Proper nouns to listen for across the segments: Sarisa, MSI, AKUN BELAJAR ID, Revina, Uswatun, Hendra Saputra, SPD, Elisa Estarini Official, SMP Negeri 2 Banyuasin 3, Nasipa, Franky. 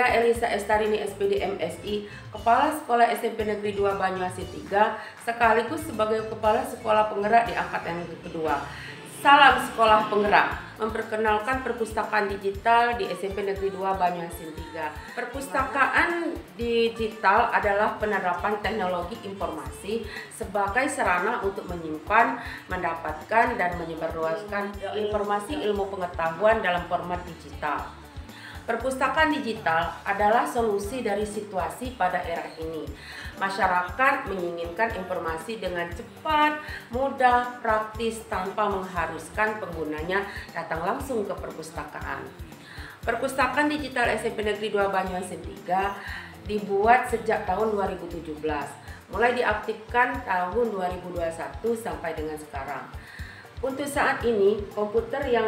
Saya Elisa Estarini SPD MSI, Kepala Sekolah SMP Negeri 2 Banyuasin 3, sekaligus sebagai Kepala Sekolah Penggerak di angkatan yang kedua. Salam Sekolah Penggerak, memperkenalkan perpustakaan digital di SMP Negeri 2 Banyuasin 3. Perpustakaan digital adalah penerapan teknologi informasi sebagai sarana untuk menyimpan, mendapatkan, dan menyebarluaskan informasi ilmu pengetahuan dalam format digital. Perpustakaan digital adalah solusi dari situasi pada era ini. Masyarakat menginginkan informasi dengan cepat, mudah, praktis, tanpa mengharuskan penggunanya datang langsung ke perpustakaan. Perpustakaan digital SMP Negeri 2 Banyuasin 3 dibuat sejak tahun 2017, mulai diaktifkan tahun 2021 sampai dengan sekarang. Untuk saat ini, komputer yang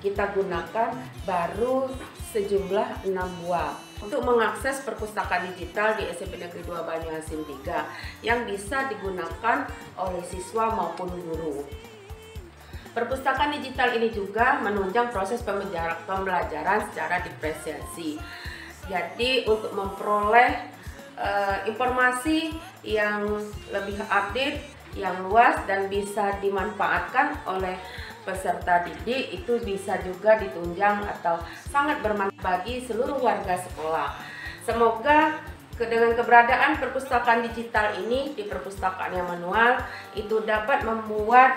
kita gunakan baru sejumlah 6 buah. Untuk mengakses perpustakaan digital di SMP Negeri 2 Banyuasin 3 yang bisa digunakan oleh siswa maupun guru. Perpustakaan digital ini juga menunjang proses pembelajaran secara diferensiasi. Jadi untuk memperoleh informasi yang lebih update, yang luas dan bisa dimanfaatkan oleh peserta didik, itu bisa juga ditunjang atau sangat bermanfaat bagi seluruh warga sekolah. Semoga dengan keberadaan perpustakaan digital ini di perpustakaan yang manual itu dapat membuat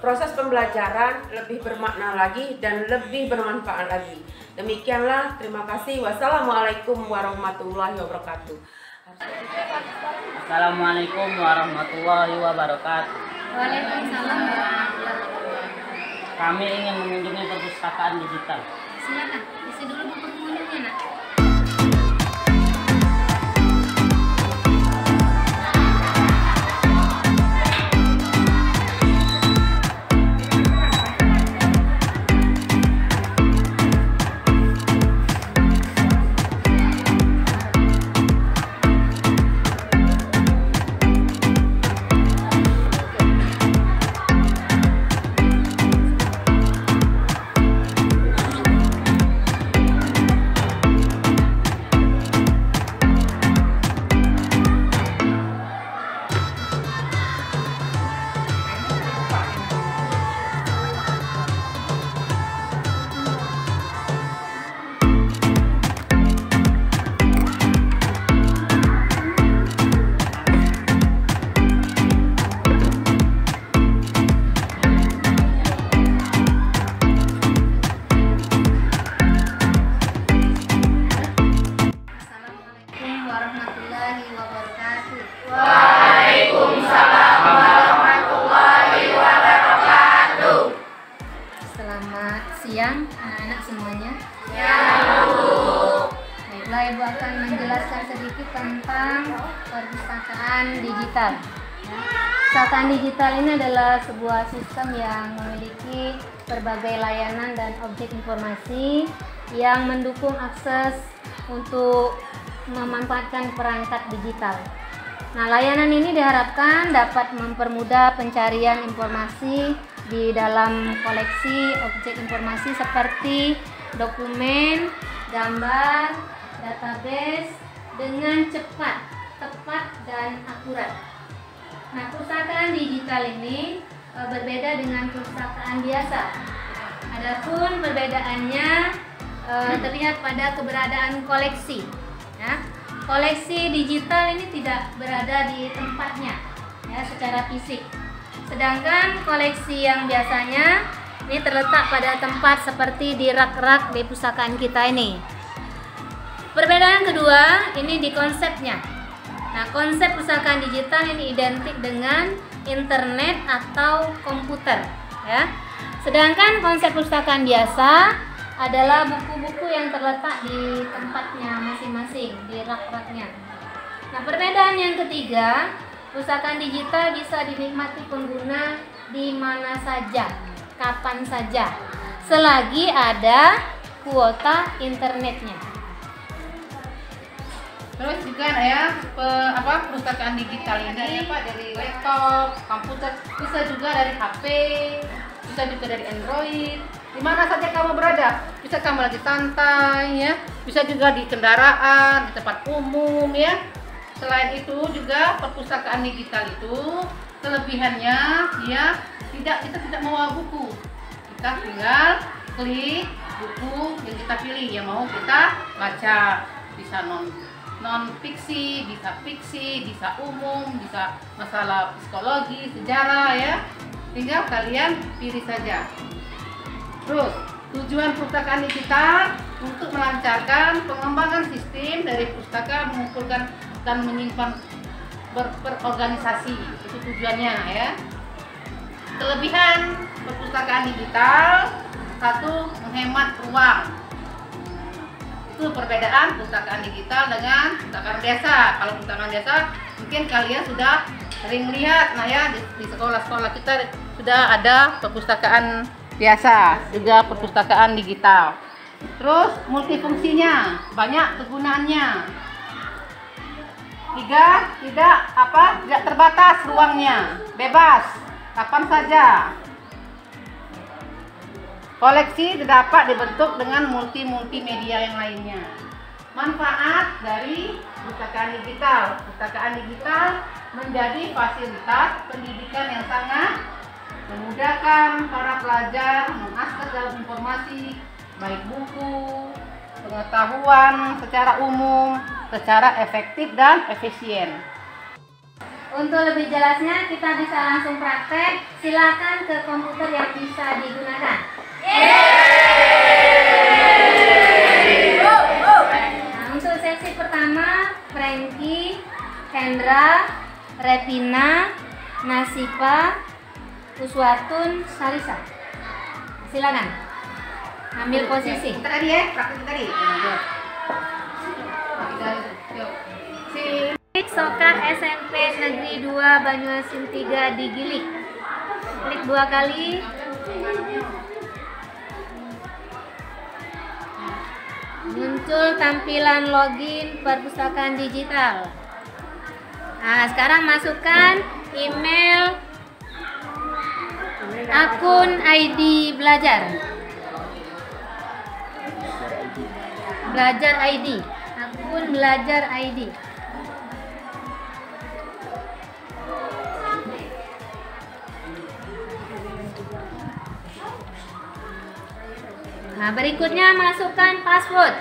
proses pembelajaran lebih bermakna lagi dan lebih bermanfaat lagi. Demikianlah, terima kasih. Wassalamualaikum warahmatullahi wabarakatuh. Assalamualaikum warahmatullahi wabarakatuh. Waalaikumsalam warahmatullahi wabarakatuh. Kami ingin mengunjungi perpustakaan digital. Silakan, isi dulu buku bukunya, Nak. Siang anak-anak semuanya. Ya, Bu. Baiklah, Ibu akan menjelaskan sedikit tentang perpustakaan digital. Perpustakaan digital ini adalah sebuah sistem yang memiliki berbagai layanan dan objek informasi yang mendukung akses untuk memanfaatkan perangkat digital. Nah, layanan ini diharapkan dapat mempermudah pencarian informasi di dalam koleksi objek informasi seperti dokumen, gambar, database dengan cepat, tepat, dan akurat. Nah, perpustakaan digital ini berbeda dengan perpustakaan biasa. Adapun perbedaannya terlihat pada keberadaan koleksi. Ya. Koleksi digital ini tidak berada di tempatnya, ya, secara fisik. Sedangkan koleksi yang biasanya ini terletak pada tempat seperti di rak-rak di perpustakaan kita ini. Perbedaan kedua ini di konsepnya. Nah, konsep perpustakaan digital ini identik dengan internet atau komputer, ya. Sedangkan konsep perpustakaan biasa adalah buku-buku yang terletak di tempatnya masing-masing, di rak-raknya. Nah, perbedaan yang ketiga, perpustakaan digital bisa dinikmati pengguna di mana saja, kapan saja, selagi ada kuota internetnya. Terus juga ya, perpustakaan digital ini dari laptop, komputer, bisa juga dari HP, bisa juga dari Android, di mana saja kamu berada, bisa kamu lagi santai ya, bisa juga di kendaraan, di tempat umum ya. Selain itu juga perpustakaan digital itu kelebihannya ya, kita tidak membawa buku, kita tinggal klik buku yang kita pilih yang mau kita baca, bisa non-fiksi, bisa fiksi, bisa umum, bisa masalah psikologi, sejarah ya. Tinggal kalian pilih saja. Terus, tujuan perpustakaan digital untuk melancarkan pengembangan sistem dari pustaka, mengumpulkan dan menyimpan berorganisasi. Itu tujuannya ya. Kelebihan perpustakaan digital, satu, menghemat ruang. Perbedaan perpustakaan digital dengan perpustakaan desa. Kalau perpustakaan desa mungkin kalian sudah sering lihat, nah ya di sekolah-sekolah kita sudah ada perpustakaan biasa, juga perpustakaan digital. Terus multifungsinya, banyak kegunaannya. Tiga, tidak terbatas ruangnya, bebas kapan saja. Koleksi dapat dibentuk dengan multimedia yang lainnya. Manfaat dari perpustakaan digital. Perpustakaan digital menjadi fasilitas pendidikan yang sangat memudahkan para pelajar mengakses dalam informasi, baik buku, pengetahuan secara umum, secara efektif dan efisien. Untuk lebih jelasnya kita bisa langsung praktek, silakan ke komputer yang bisa digunakan. Nah, untuk sesi pertama, Franky, Hendra, Revina, Nasipa, Uswatun, Sarisa. Silakan ambil posisi. Kita tadi ya, praktik tadi. Sokat SMP Negeri 2 Banyuasin 3 digilik. Klik 2 kali. Muncul tampilan login perpustakaan digital. Nah, sekarang masukkan email akun ID belajar ID, akun belajar ID. Nah, berikutnya masukkan password.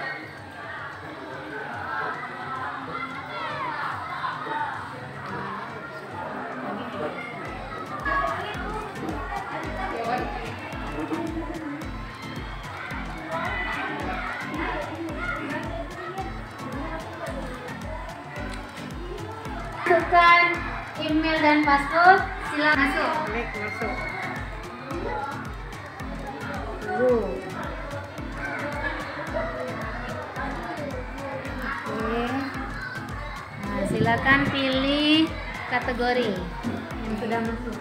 Masukkan email dan password, silakan masuk. Silakan pilih kategori yang sudah masuk.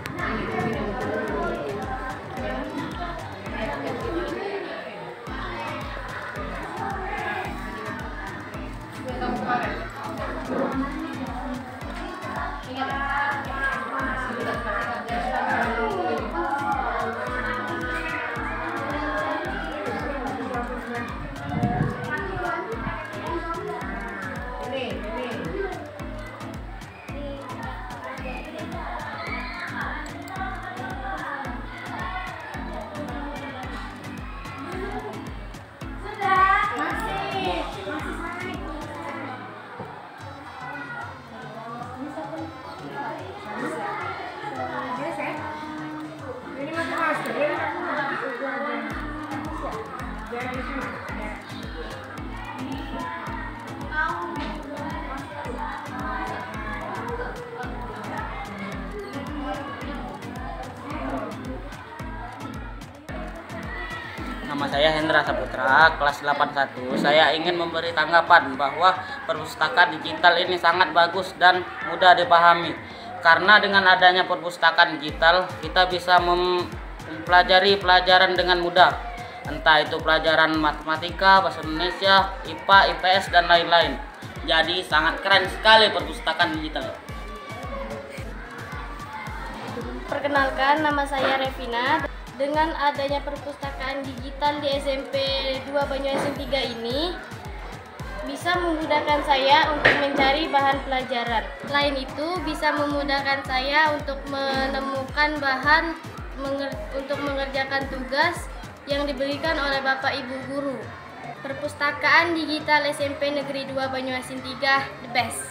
Nama saya Hendra Saputra, kelas 81. Saya ingin memberi tanggapan bahwa perpustakaan digital ini sangat bagus dan mudah dipahami. Karena dengan adanya perpustakaan digital, kita bisa mempelajari pelajaran dengan mudah. Entah itu pelajaran matematika, bahasa Indonesia, IPA, IPS, dan lain-lain. Jadi sangat keren sekali perpustakaan digital. Perkenalkan, nama saya Revina. Dengan adanya perpustakaan digital di SMP 2 Banyuasin 3 ini bisa memudahkan saya untuk mencari bahan pelajaran. Selain itu bisa memudahkan saya untuk menemukan bahan untuk mengerjakan tugas yang diberikan oleh Bapak Ibu Guru. Perpustakaan digital SMP Negeri 2 Banyuasin 3 the best.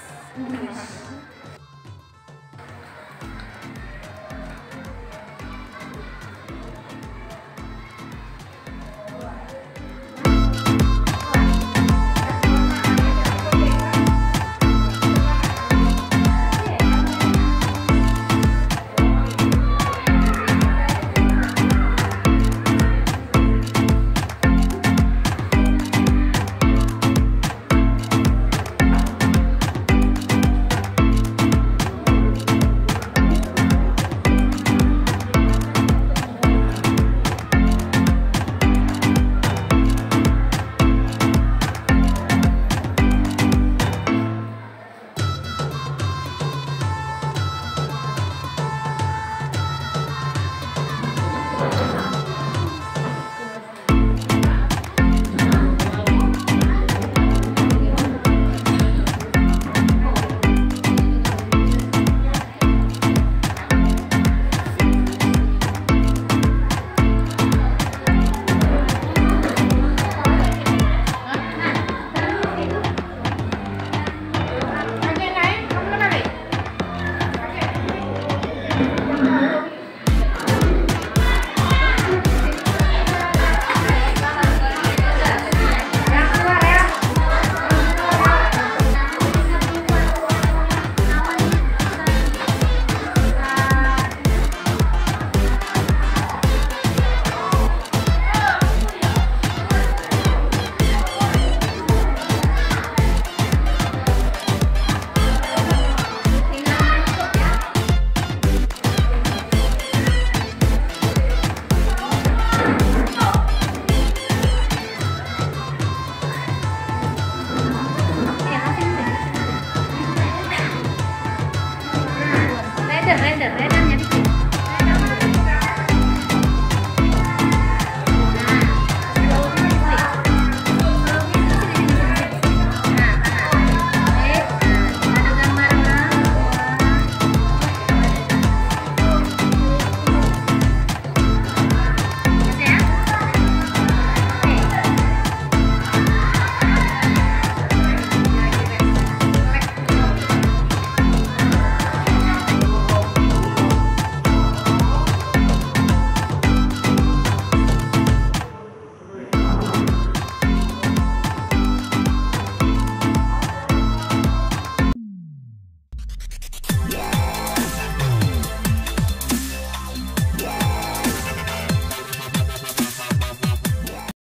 Render.